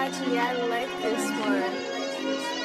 Actually, I like this one.